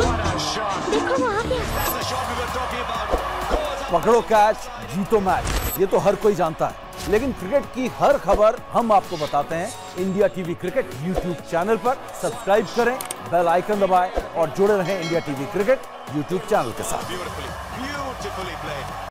देखो वहाँ पे। पकड़ो कैच, जीतो मैच, ये तो हर कोई जानता है, लेकिन क्रिकेट की हर खबर हम आपको बताते हैं India TV cricket YouTube channel पर। सब्सक्राइब करें, बेल आइकन दबाएं और जुड़े रहें India TV cricket YouTube channel के साथ।